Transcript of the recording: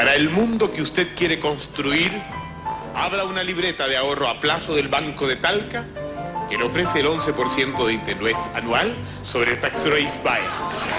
Para el mundo que usted quiere construir, abra una libreta de ahorro a plazo del Banco de Talca que le ofrece el 11% de interés anual sobre el Tax Rate Buyer.